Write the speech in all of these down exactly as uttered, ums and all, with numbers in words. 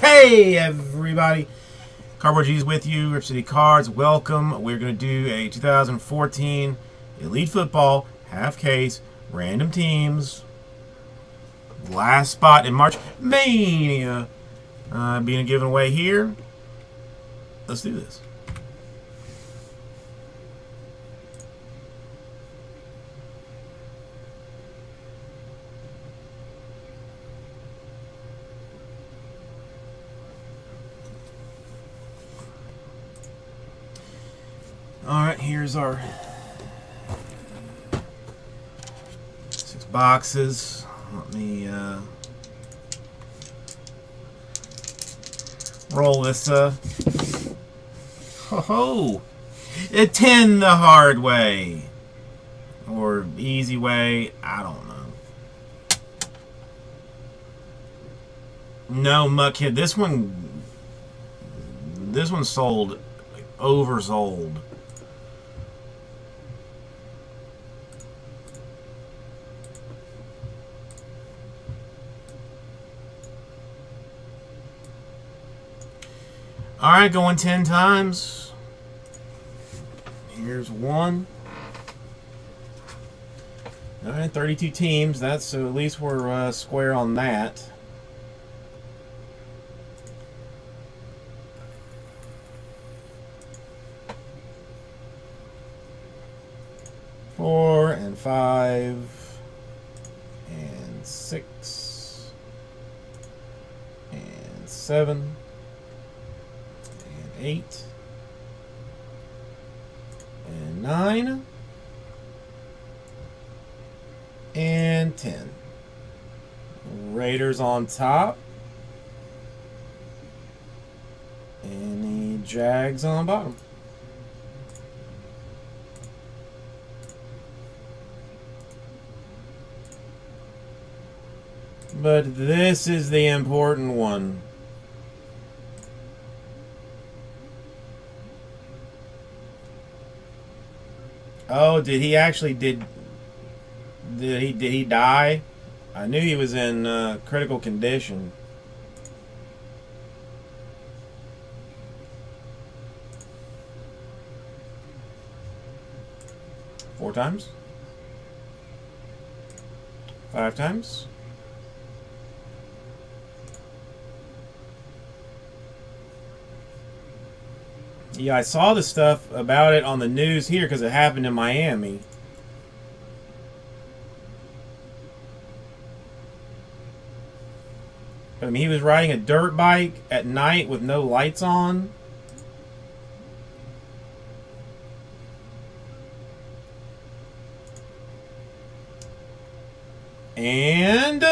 Hey everybody, Cardboard G is with you, Rip City Cards, welcome. We're going to do a two thousand fourteen Elite Football, half case, random teams, last spot in March Mania uh, being given away here. Let's do this. Alright, here's our six boxes. Let me uh, roll this. Uh, ho ho! A ten the hard way. Or easy way. I don't know. No, Muckhead. This one. This one sold. Like, oversold. Alright, going ten times. Here's one. Alright, thirty-two teams. That's so at least we're uh, square on that. Four and five and six and seven. Eight and nine and ten. Raiders on top, and the Jags on bottom. But this is the important one. Oh, did he actually did? Did he did he die? I knew he was in uh, critical condition. Four times, five times, yeah, I saw the stuff about it on the news here because it happened in Miami. I mean, he was riding a dirt bike at night with no lights on. And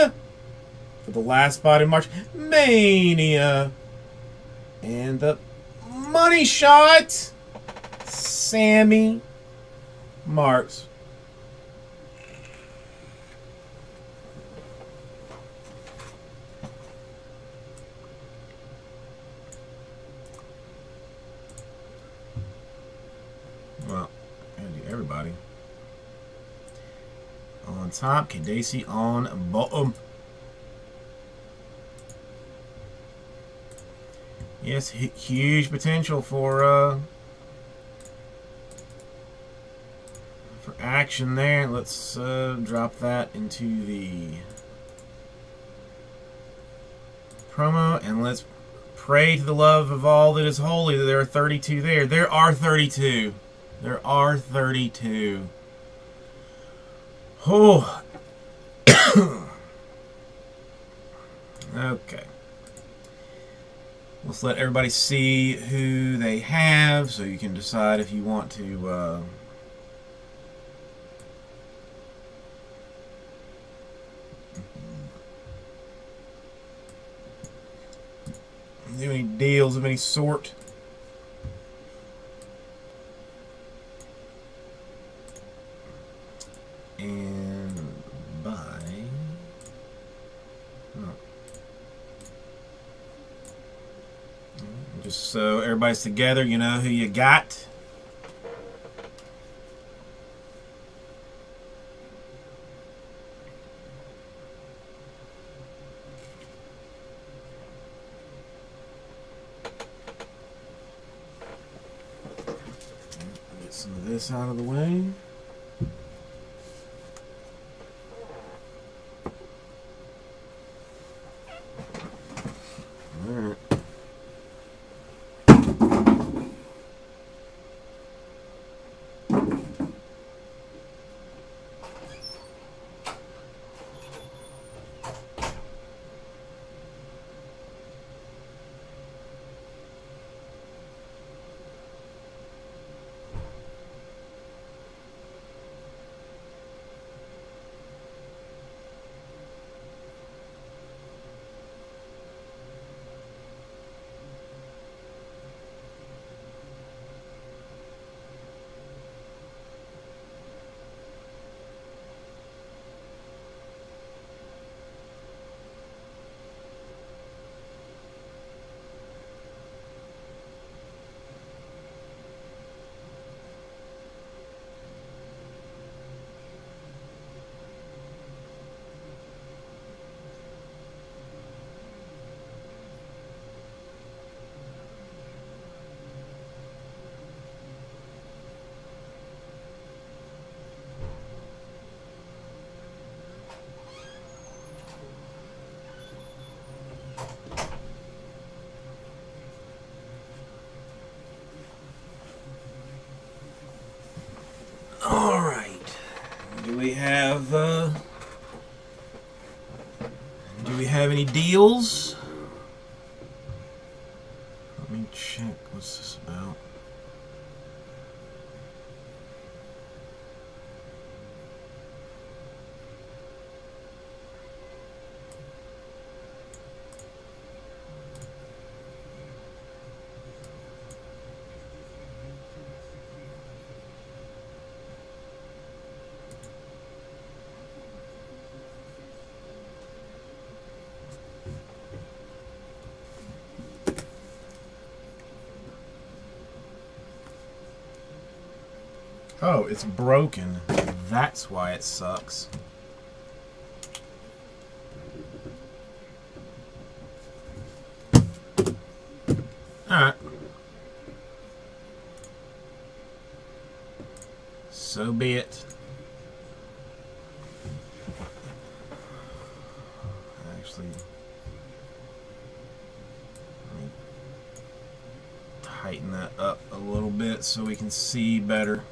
for the last spot in March Mania. And the money shot, Sammy Marks. Well, Andy, everybody on top, Kadesi on bottom. Yes, huge potential for uh, for action there. Let's uh, drop that into the promo, and let's pray to the love of all that is holy that there are thirty-two there. There are thirty-two. There are thirty-two. Oh. Okay. Let's let everybody see who they have so you can decide if you want to uh, do any deals of any sort. And buy. Oh. Just so everybody's together, you know who you got. this out of the way. All right. We have, uh, do we have any deals? Let me check, what's this about? Oh, it's broken. That's why it sucks. Alright. So be it. Actually, let me tighten that up a little bit so we can see better.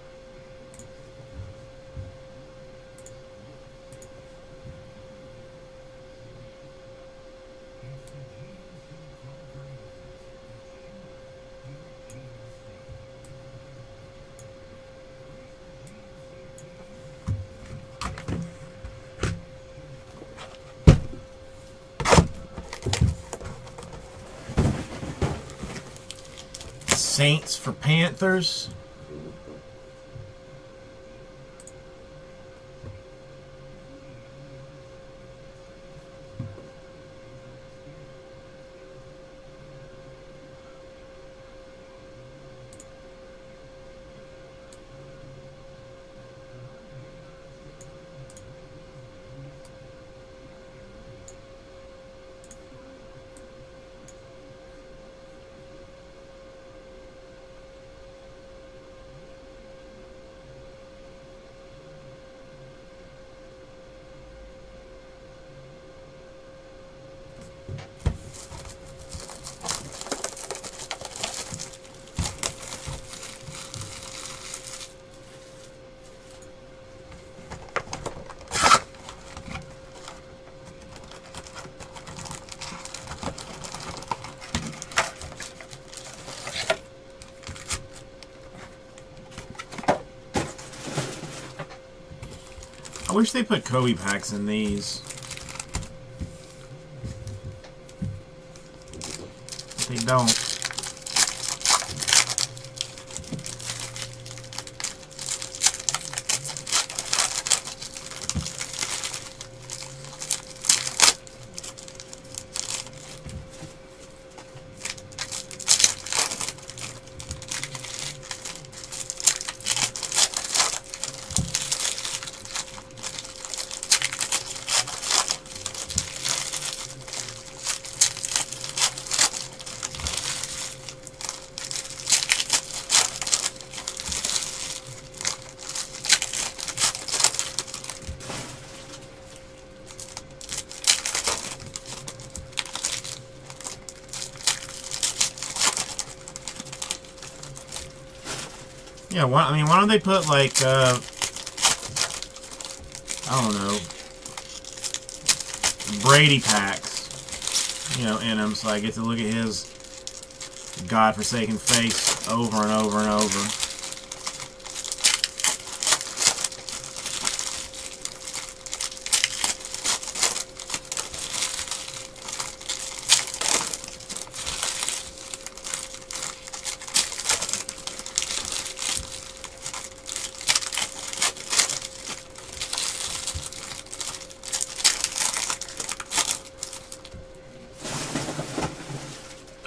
Saints for Panthers. I wish they put Kobe packs in these. But they don't. Yeah, why, I mean, why don't they put, like, uh, I don't know, Brady packs, you know, in them, so I get to look at his godforsaken face over and over and over.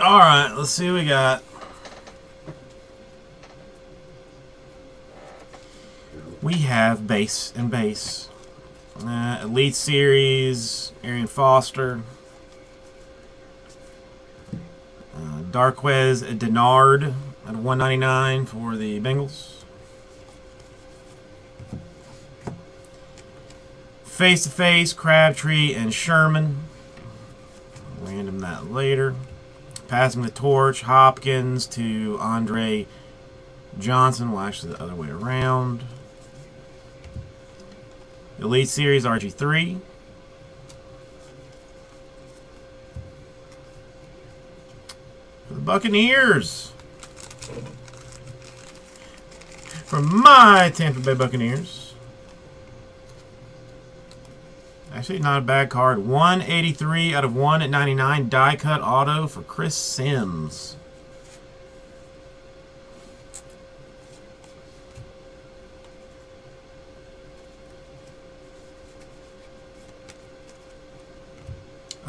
Alright, let's see what we got. We have base and base. Uh, Elite Series, Arian Foster. Uh, Darqueze Dennard at one ninety-nine for the Bengals. Face to face, Crabtree and Sherman. Random that later. Passing the torch, Hopkins to Andre Johnson. Well, actually, the other way around. Elite Series, R G three. For the Buccaneers. For my Tampa Bay Buccaneers. Actually, not a bad card. one eighty-three out of one at ninety-nine. Die cut auto for Chris Sims.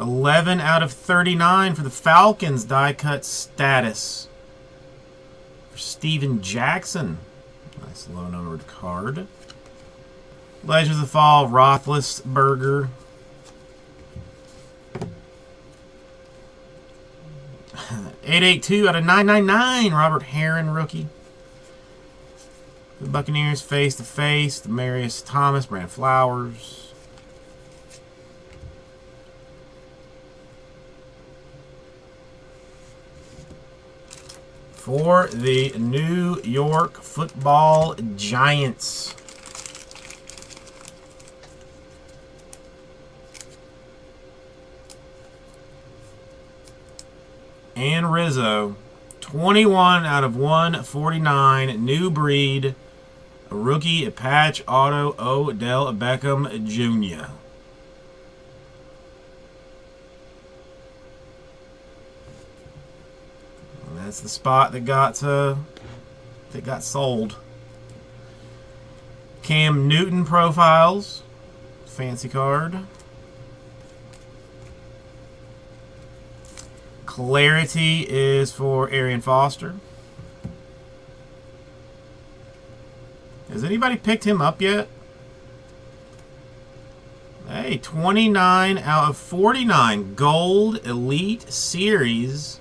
eleven out of thirty-nine for the Falcons. Die cut status for Steven Jackson. Nice low numbered card. Legends of the Fall, Roethlisberger. eight eighty-two out of nine ninety-nine, Robert Herron, rookie. The Buccaneers, face to face, Demarius Thomas, Brand Flowers. For the New York Football Giants. And Rizzo, twenty-one out of one forty-nine, new breed, a rookie, a patch, auto, Odell Beckham Junior And that's the spot that got uh, that got sold. Cam Newton profiles, fancy card. Clarity is for Arian Foster. Has anybody picked him up yet? Hey, twenty-nine out of forty-nine. Gold Elite Series.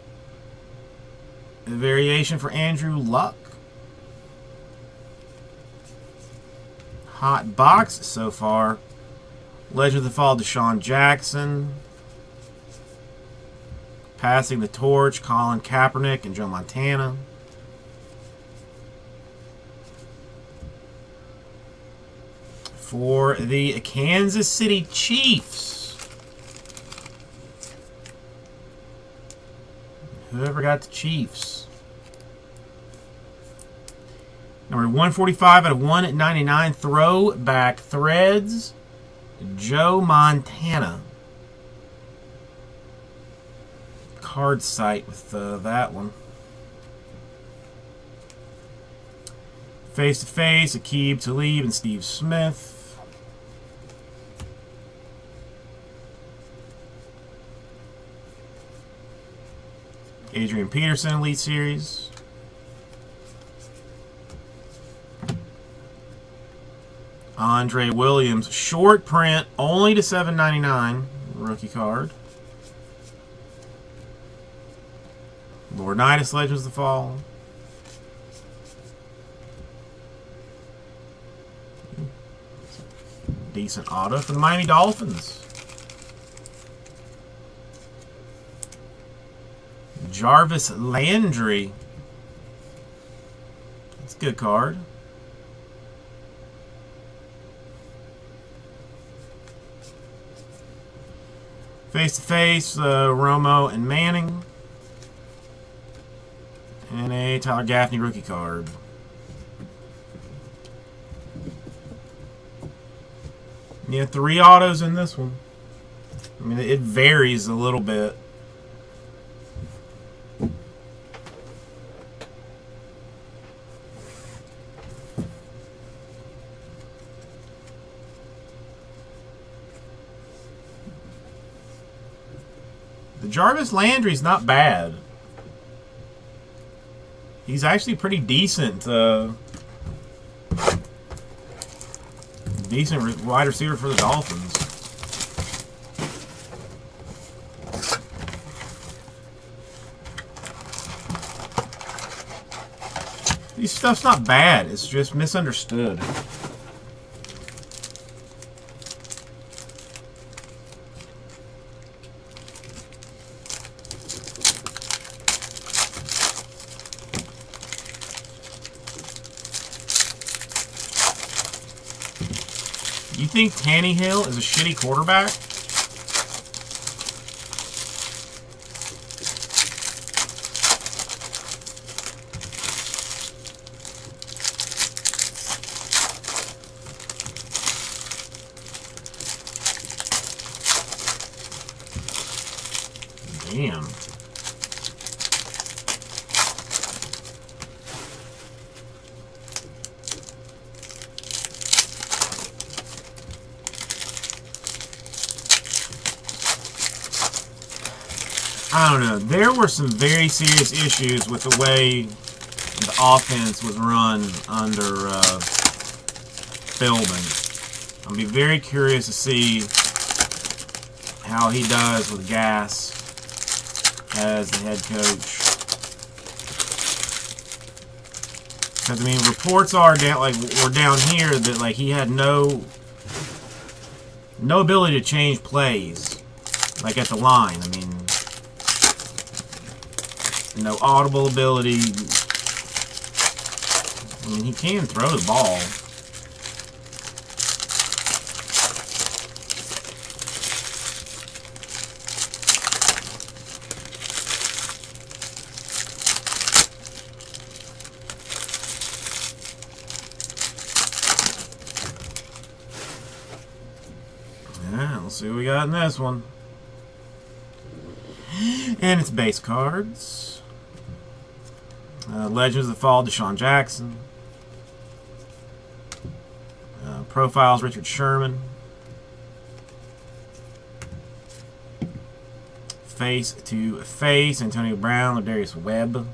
A variation for Andrew Luck. Hot box so far. Legend of the Fall, Deshaun Jackson. Passing the torch, Colin Kaepernick and Joe Montana. For the Kansas City Chiefs. Whoever got the Chiefs. Number one forty-five out of one ninety-nine, throwback threads, Joe Montana. Hard sight with uh, that one. Face to face, Aqib Talib and Steve Smith. Adrian Peterson, Elite Series. Andre Williams, short print, only to seven ninety-nine, rookie card. Leonidas, Legends of the Fall. Decent auto for the Miami Dolphins. Jarvis Landry. It's a good card. Face to face, uh, Romo and Manning. And a Tyler Gaffney rookie card. Yeah, three autos in this one. I mean, it varies a little bit. The Jarvis Landry's not bad. He's actually pretty decent. Uh, decent wide receiver for the Dolphins. This stuff's not bad. It's just misunderstood. You think Tannehill is a shitty quarterback? Damn. I don't know. There were some very serious issues with the way the offense was run under uh, Philbin. I'll be very curious to see how he does with Gass as the head coach. Because I mean, reports are down, like we're down here that like he had no no ability to change plays, like at the line. I mean, no audible ability. I mean, he can throw the ball. See what we got in this one. And it's base cards. Uh, Legends of the Fall, Deshaun Jackson. Uh, profiles, Richard Sherman. Face to Face, Antonio Brown, Darius Webb.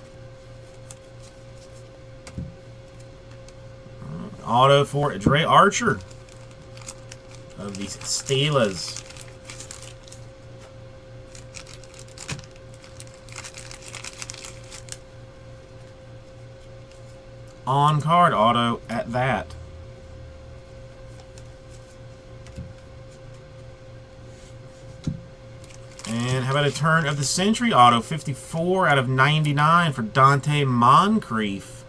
Uh, auto for Dri Archer of these Steelers. On card auto at that. And how about a turn of the century auto, fifty-four out of ninety-nine for Dante Moncrief.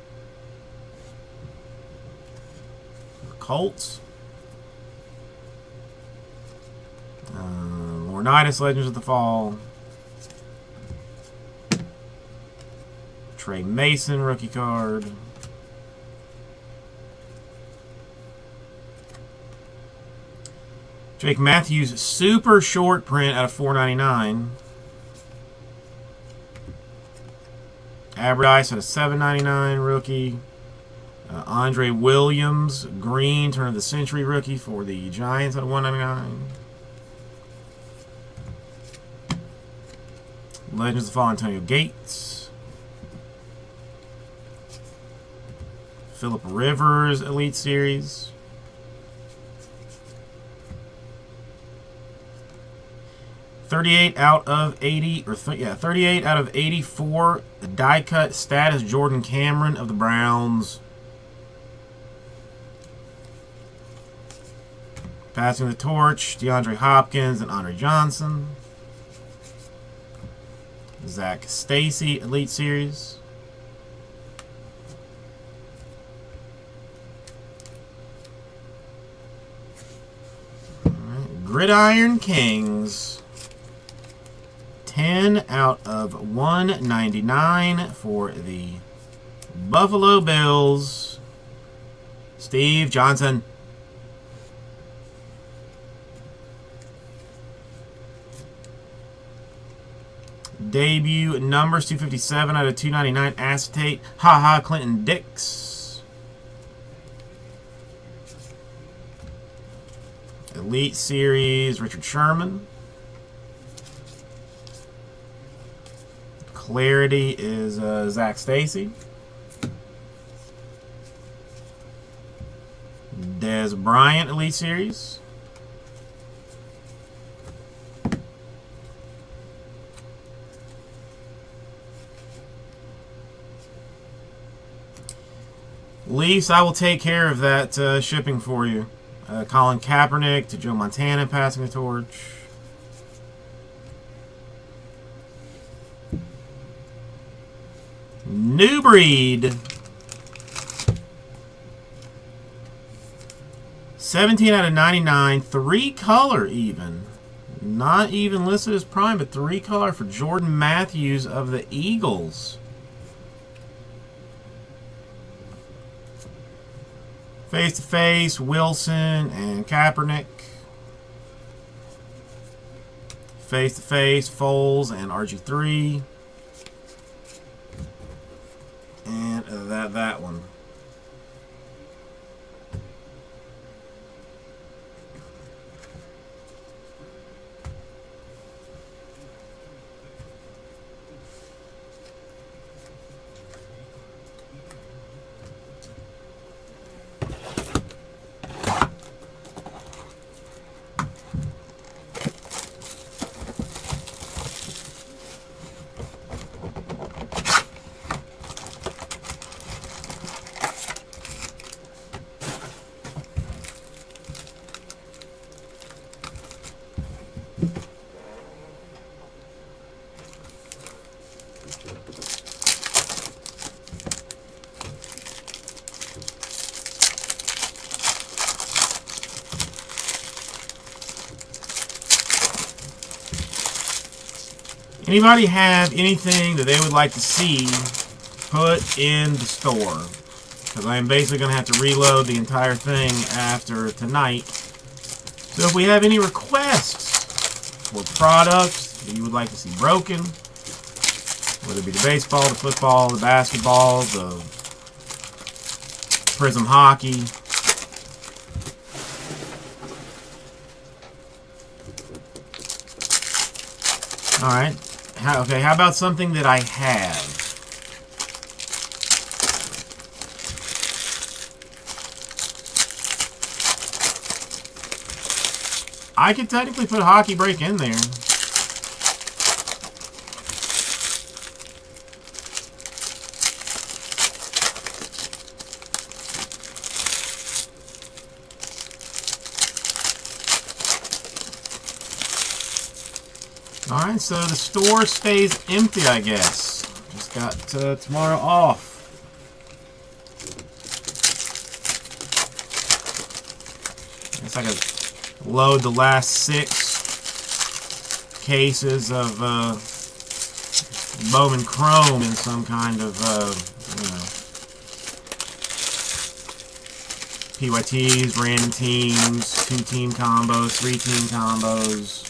Colts. Unitas, Legends of the Fall. Trey Mason, rookie card. Jake Matthews, super short print out of four ninety-nine. Aberdice out of seven ninety-nine, rookie. Uh, Andre Williams, green, turn of the century rookie for the Giants out of one ninety-nine. Legends of Fall, Antonio Gates. Philip Rivers, Elite Series. thirty-eight out of eighty, or th yeah, thirty-eight out of eighty-four. The die cut status, Jordan Cameron of the Browns. Passing the torch, DeAndre Hopkins and Andre Johnson. Zach Stacy, Elite Series. Gridiron Kings. ten out of one ninety-nine for the Buffalo Bills. Steve Johnson. Debut numbers two fifty-seven out of two ninety-nine acetate. Haha, Clinton Dix. Elite Series Richard Sherman. Clarity is uh, Zach Stacy. Des Bryant Elite Series. Leafs, I will take care of that uh, shipping for you. Uh, Colin Kaepernick to Joe Montana, passing the torch. New breed. seventeen out of ninety-nine. Three color even. Not even listed as prime, but three color for Jordan Matthews of the Eagles. Face-to-face, Wilson and Kaepernick. Face-to-face, Foles and R G three. And that, that one. Anybody have anything that they would like to see put in the store? Because I am basically going to have to reload the entire thing after tonight. So if we have any requests for products that you would like to see broken, whether it be the baseball, the football, the basketball, the Prism hockey, all right. How, okay, how about something that I have? I could technically put Hockey Break in there. Alright, so the store stays empty, I guess. Just got uh, tomorrow off. I guess I could load the last six cases of uh, Bowman Chrome in some kind of, uh, you know, P Y Ts, random teams, two-team combos, three-team combos.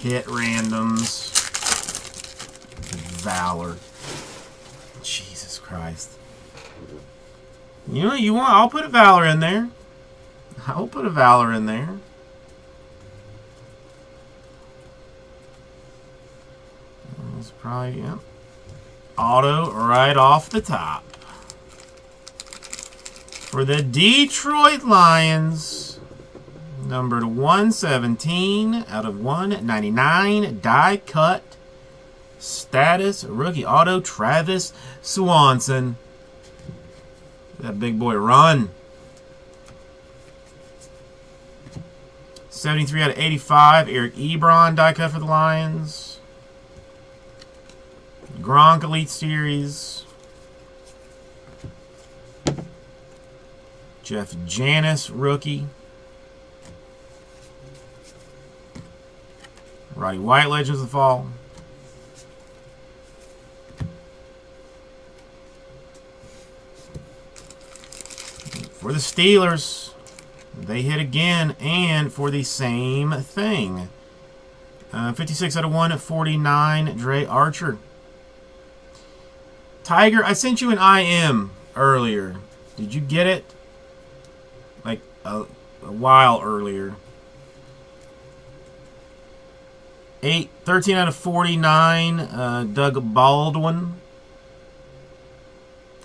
Hit randoms. Valor. Jesus Christ. You know what you want? I'll put a Valor in there. I'll put a Valor in there. That's probably, yeah. Auto right off the top. For the Detroit Lions. Numbered one seventeen out of one ninety-nine, die cut, status, rookie auto, Travis Swanson. That big boy run. seventy-three out of eighty-five, Eric Ebron, die cut for the Lions. Gronk Elite Series. Jeff Janis, rookie. Roddy White, Legends of the Fall. For the Steelers, they hit again, and for the same thing. Uh, fifty-six out of one forty-nine, Dri Archer. Tiger, I sent you an I M earlier. Did you get it? Like, a, a while earlier. Eight, thirteen out of forty-nine, uh, Doug Baldwin.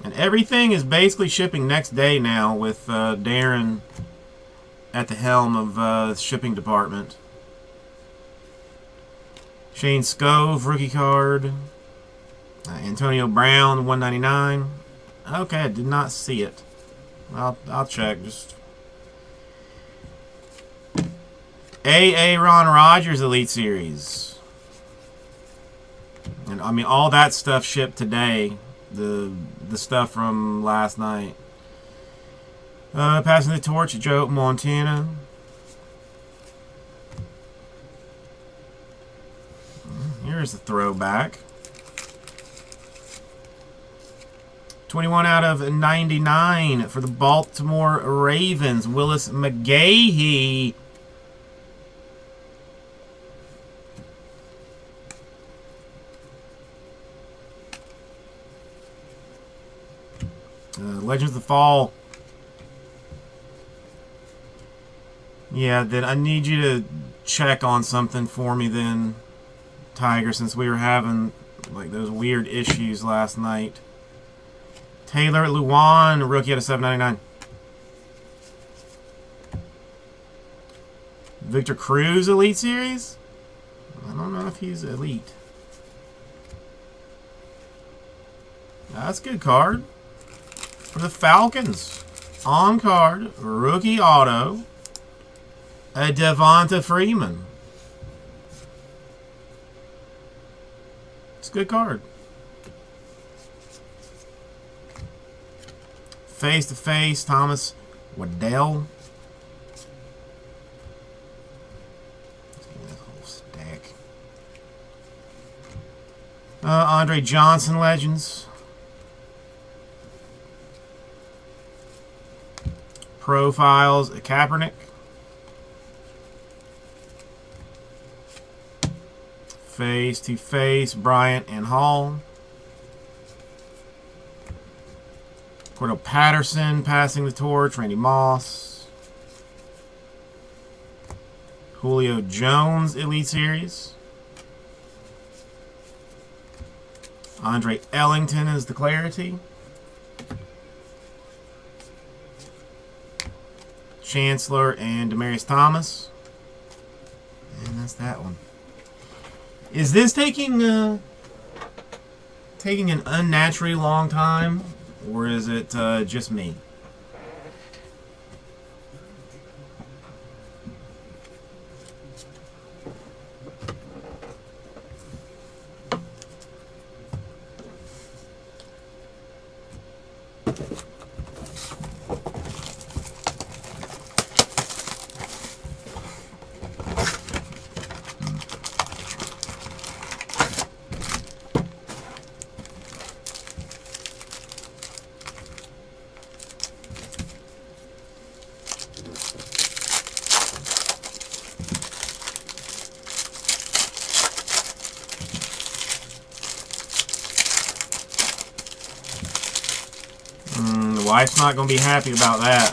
And everything is basically shipping next day now with uh, Darren at the helm of uh, the shipping department. Shane Scove, rookie card. Uh, Antonio Brown, one ninety-nine. Okay, I did not see it. I'll, I'll check. Just A A Ron Rodgers, Elite Series. And, I mean, all that stuff shipped today. The, the stuff from last night. Uh, passing the torch, Joe Montana. Here's the throwback. twenty-one out of ninety-nine for the Baltimore Ravens. Willis McGahee. Uh, Legends of the Fall. Yeah, then I need you to check on something for me then, Tiger, since we were having like those weird issues last night. Taylor Luan, rookie out of seven ninety-nine. Victor Cruz, Elite Series? I don't know if he's elite. That's a good card. For the Falcons, on card, rookie auto, a Devonta Freeman. It's a good card. Face to face, Thomas Waddell. Let's give me that whole stack. Uh, Andre Johnson, Legends. Profiles, Kaepernick. Face to face, Bryant and Hall. Cordell Patterson passing the torch, Randy Moss. Julio Jones, Elite Series. Andre Ellington is the Clarity. Chancellor and Demaryius Thomas. And that's that one. Is this taking uh, taking an unnaturally long time? Or is it uh, just me? Wife's not going to be happy about that.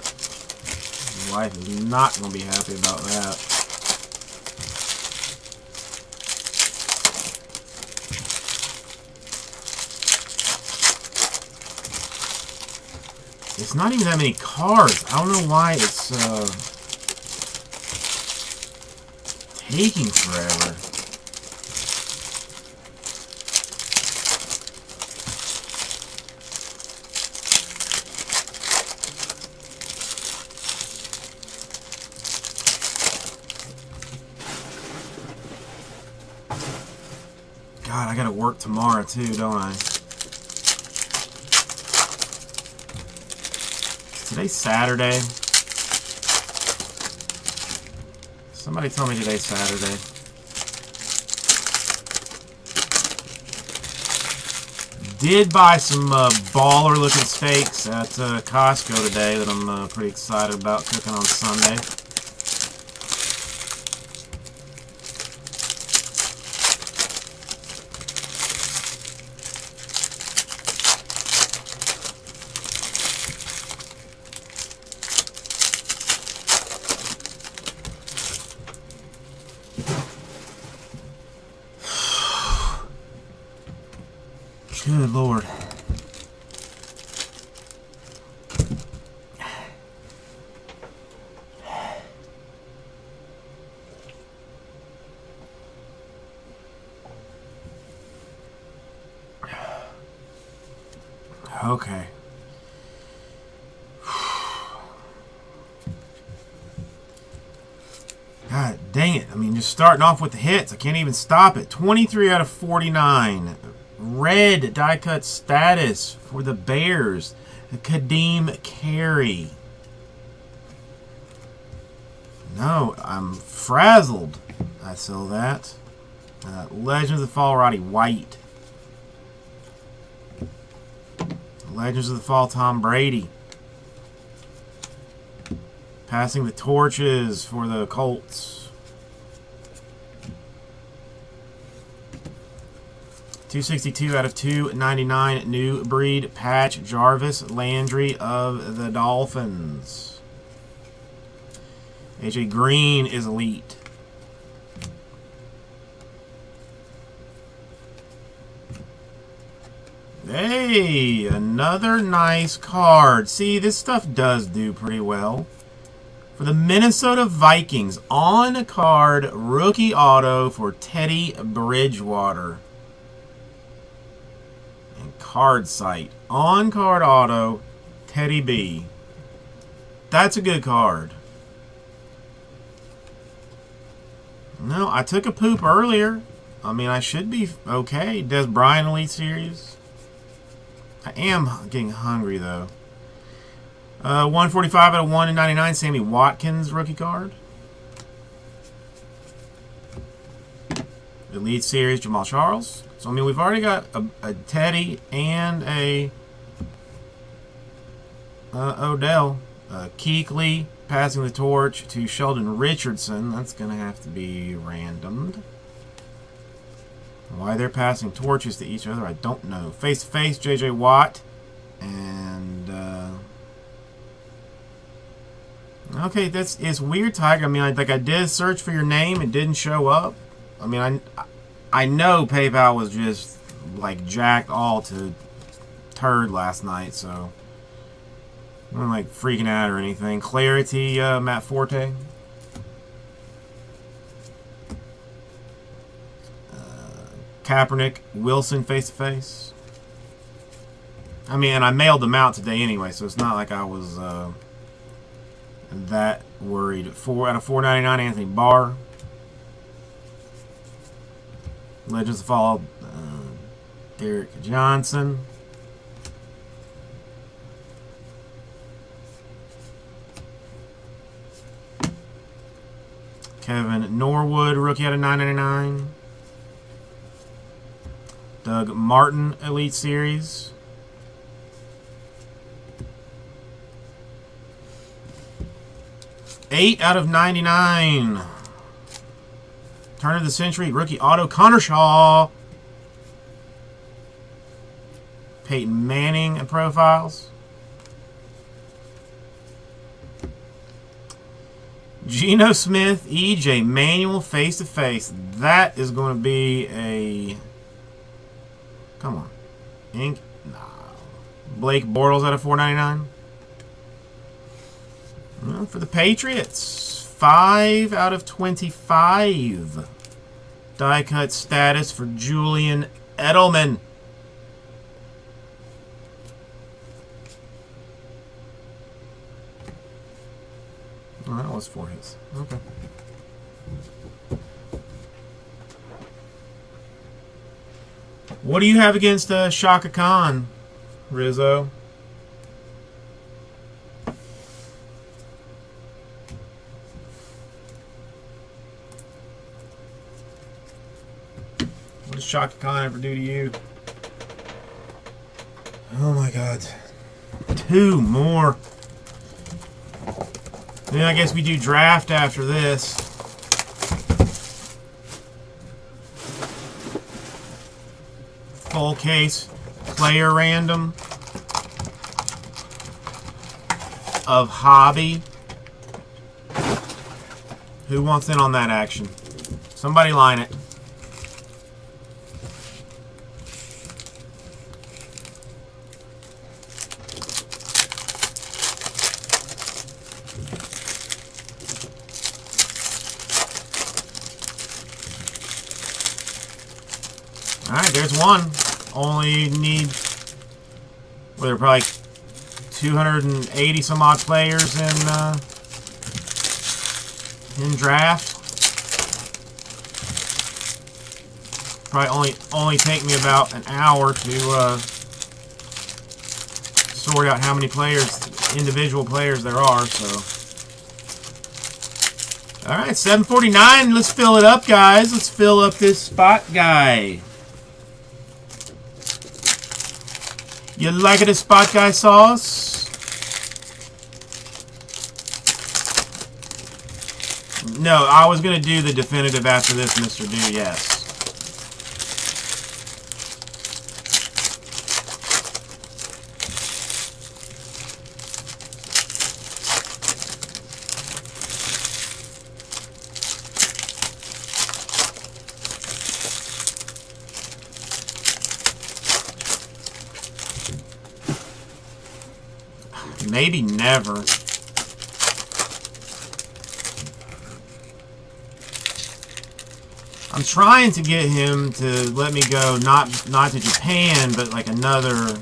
Wife is not going to be happy about that. It's not even that many cards. I don't know why it's uh, taking forever. God, I gotta work tomorrow too, don't I? Today Today's Saturday. Somebody tell me today's Saturday. Did buy some uh, baller-looking steaks at uh, Costco today that I'm uh, pretty excited about cooking on Sunday. Good Lord. Okay. God dang it. I mean, just starting off with the hits. I can't even stop it. twenty-three out of forty-nine. Red die-cut status for the Bears, Kadeem Carey. No, I'm frazzled. I sell that. Uh, Legends of the Fall, Roddy White. Legends of the Fall, Tom Brady. Passing the torches for the Colts. two sixty-two out of two ninety-nine, new breed patch, Jarvis Landry of the Dolphins. A J Green is elite. Hey, another nice card. See, this stuff does do pretty well. For the Minnesota Vikings, on a card, rookie auto for Teddy Bridgewater. Card site. On card auto, Teddy B. That's a good card. No, I took a poop earlier. I mean, I should be okay. Des Bryant Elite Series. I am getting hungry, though. Uh, one forty-five out of one ninety-nine, Sammy Watkins rookie card. Elite Series, Jamal Charles. So, I mean, we've already got a, a Teddy and a uh, Odell. Uh, Kuechly passing the torch to Sheldon Richardson. That's going to have to be randomed. Why they're passing torches to each other, I don't know. Face-to-face, J J Watt. And, uh... okay, that's, it's weird, Tiger. I mean, I, like, I did search for your name. It didn't show up. I mean, I... I I know PayPal was just, like, jacked all to turd last night, so I'm not, like, freaking out or anything. Clarity, uh, Matt Forte. Uh, Kaepernick, Wilson face-to-face. I mean, I mailed them out today anyway, so it's not like I was uh, that worried. four out of four ninety-nine, Anthony Barr. Legends of Fall, uh, Derek Johnson. Kevin Norwood, rookie out of nine ninety-nine. Doug Martin, Elite Series. eight out of ninety-nine. Turn of the century, rookie auto, Connor Shaw. Peyton Manning and profiles. Geno Smith, E J Manuel, face-to-face. That is going to be a... Come on. Ink? No. Blake Bortles out of four ninety-nine. Well, for the Patriots. five out of twenty-five. Die-cut status for Julian Edelman. Oh, that was four hits. Okay. What do you have against uh, Shaka Khan, Rizzo? does Shaka Khan ever do to you? Oh my God. Two more. Then I guess we do draft after this. Full case. Player random. Of hobby. Who wants in on that action? Somebody line it. Alright, there's one. Only need, well, there are probably two hundred eighty some odd players in uh, in draft. Probably only only take me about an hour to uh, sort out how many players, individual players there are. So, all right, seven forty-nine. Let's fill it up, guys. Let's fill up this spot, guy. You like it, a spot guy sauce? No, I was going to do the definitive after this, Mister Do, yes. Maybe never. I'm trying to get him to let me go, not not to Japan, but like another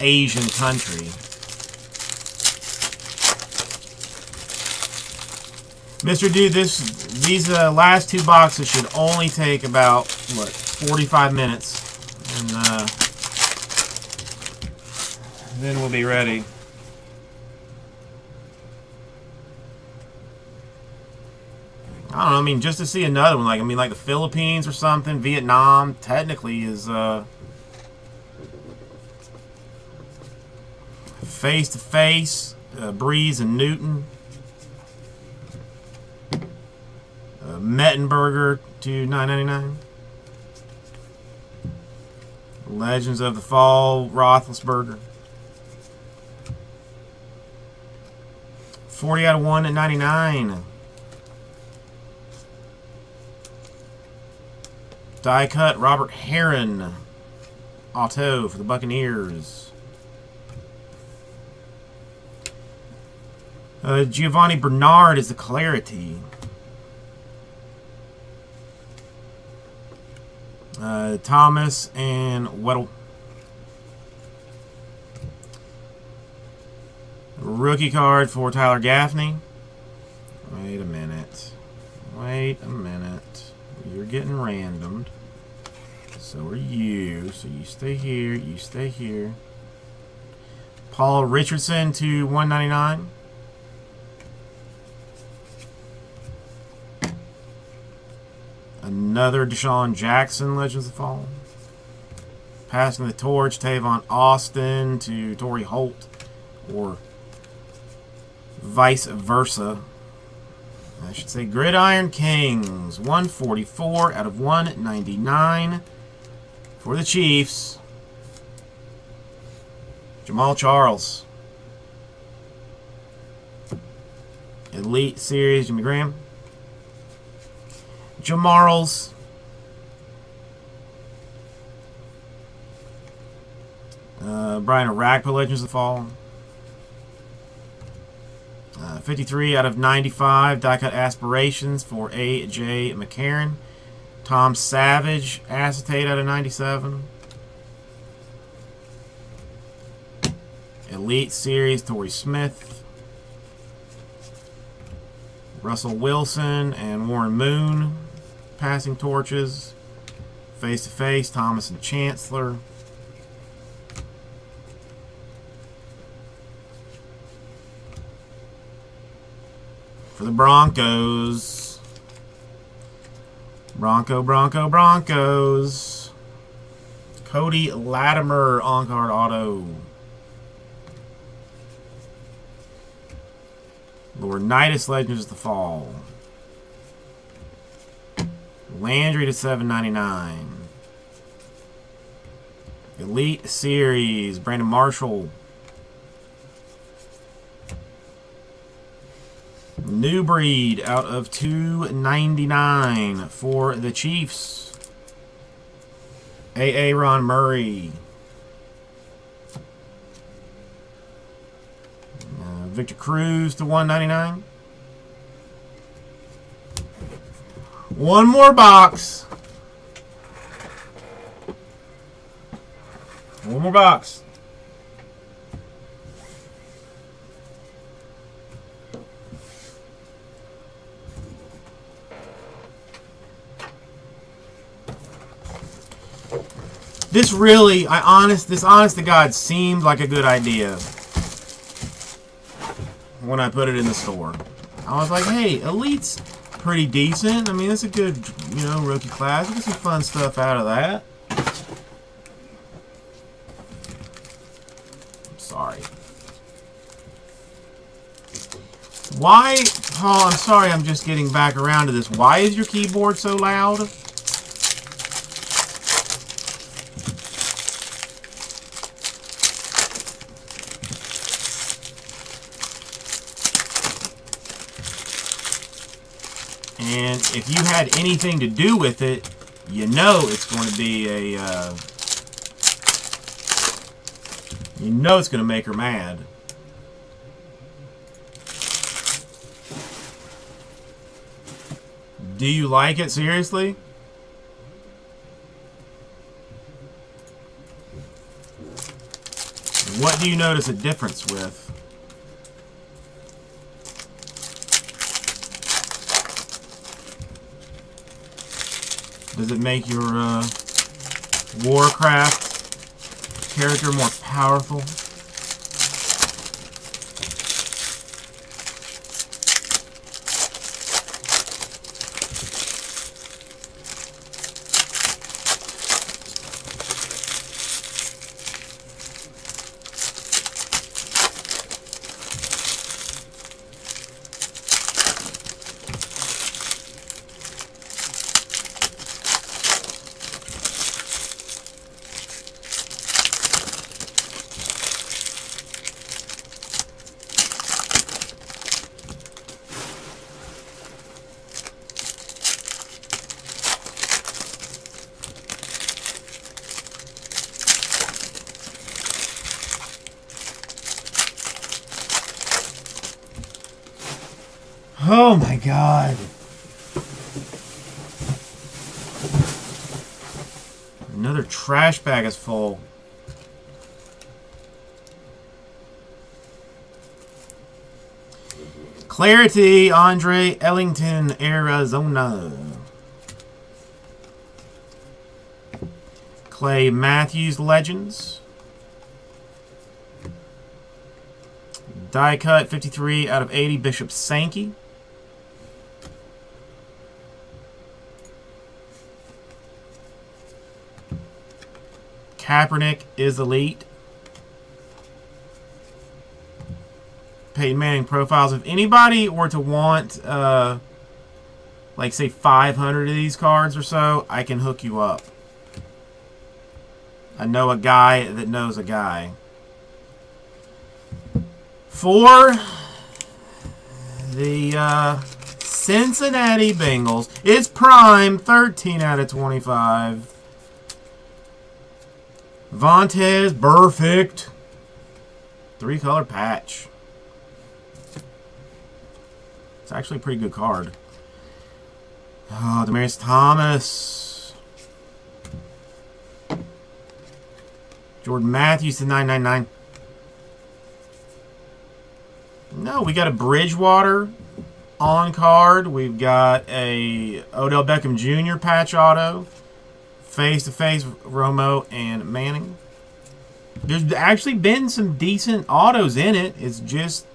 Asian country. Mister Dude, this these uh, last two boxes should only take about what, forty-five minutes, and uh, then we'll be ready. I don't know, I mean, just to see another one, like, I mean, like the Philippines or something, Vietnam, technically is, uh, face-to-face, -face, uh, Breeze and Newton, uh, Mettenberger to nine ninety-nine, Legends of the Fall, Roethlisberger, forty out of one at ninety-nine. Die cut, Robert Herron. Auto for the Buccaneers. Uh, Giovanni Bernard is the Clarity. Uh, Thomas and Weddle. Rookie card for Tyler Gaffney. Wait a minute. Wait a minute. You're getting randomed. So are you. So you stay here. You stay here. Paul Richardson to one ninety-nine. Another Deshaun Jackson, Legends of Fall. Passing the torch, Tavon Austin to Torrey Holt, or vice versa. I should say Gridiron Kings, one forty-four out of one ninety-nine for the Chiefs. Jamal Charles. Elite Series, Jimmy Graham. Jamarls. Uh, Brian Arakpo, Legends of the Fall. Uh, fifty-three out of ninety-five, die-cut aspirations for A J McCarron. Tom Savage, acetate out of ninety-seven. Elite Series, Torrey Smith. Russell Wilson and Warren Moon, passing torches. Face-to-face, -face, Thomas and Chancellor. For the Broncos. Bronco, Bronco, Broncos. Cody Latimer on card auto. Leonidas Legends the fall. Landry to seven ninety-nine. Elite Series, Brandon Marshall. New breed out of two ninety-nine for the Chiefs. A A. Ron Murray. Uh, Victor Cruz to one ninety-nine. One more box. One more box. This really, I honest, this honest to God seemed like a good idea when I put it in the store. I was like, hey, Elite's pretty decent. I mean, that's a good, you know, rookie class. We'll get some fun stuff out of that. Sorry. Why, Paul, I'm sorry I'm just getting back around to this. Why is your keyboard so loud? And if you had anything to do with it, you know it's going to be a... Uh, You know it's going to make her mad. Do you like it? Seriously? What do you notice a difference with? Does it make your uh, Warcraft character more powerful? Oh my God. Another trash bag is full. Clarity, Andre Ellington, Arizona. Clay Matthews, Legends. Die cut, fifty-three out of eighty, Bishop Sankey. Kaepernick is elite. Peyton Manning profiles. If anybody were to want, uh, like, say, five hundred of these cards or so, I can hook you up. I know a guy that knows a guy. For the uh, Cincinnati Bengals, it's prime, thirteen out of twenty-five. Vontaze, perfect. Three-color patch. It's actually a pretty good card. Oh, Demarius Thomas. Jordan Matthews to nine ninety-nine. No, we got a Bridgewater on card. We've got a Odell Beckham Junior patch auto. Face-to-face, Romo and Manning. There's actually been some decent autos in it. It's just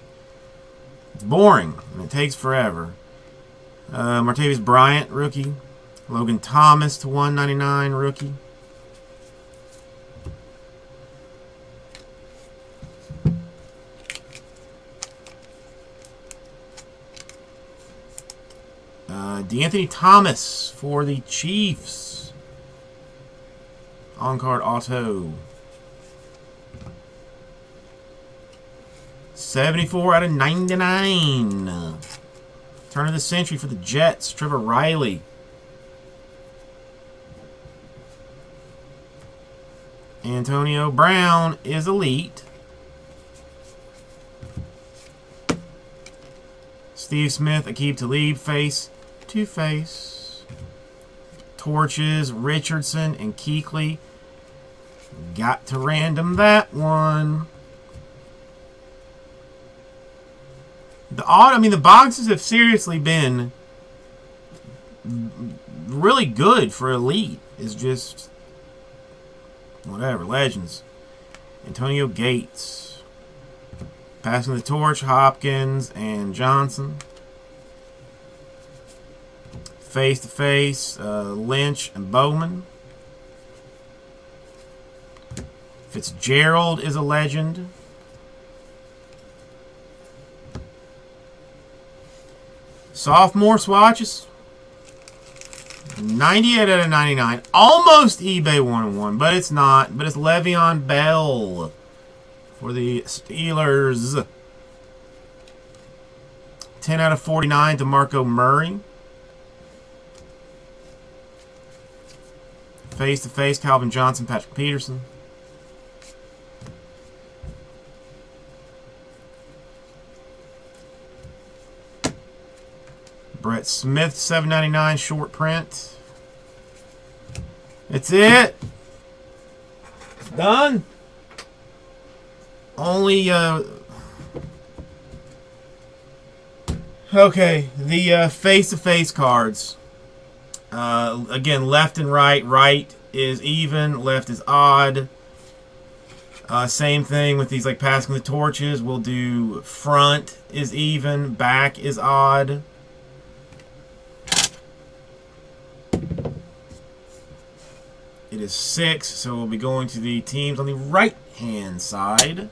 it's boring, and it takes forever. Uh, Martavis Bryant, rookie. Logan Thomas to one ninety-nine, rookie. Uh, D'Anthony Thomas for the Chiefs. On-card auto. seventy-four out of ninety-nine. Turn of the century for the Jets. Trevor Riley. Antonio Brown is elite. Steve Smith, Aqib Talib, face to face. Torches, Richardson, and Kuechly. Got to random that one. The odd, I mean, the boxes have seriously been really good for elite. It's just whatever. Legends. Antonio Gates. Passing the torch, Hopkins and Johnson. Face to face, uh, Lynch and Bowman. Fitzgerald is a legend. Sophomore swatches. ninety-eight out of ninety-nine. Almost eBay one oh one, but it's not. But it's Le'Veon Bell. For the Steelers. ten out of forty-nine to DeMarco Murray. Face to face, Calvin Johnson, Patrick Peterson. Brett Smith, seven ninety-nine, short print. It's it. It's done. Only, uh, okay, the uh, face-to-face cards, uh, again, left and right, right is even, left is odd, uh, same thing with these, like, passing the torches, we'll do front is even, back is odd. It is six, so we'll be going to the teams on the right-hand side.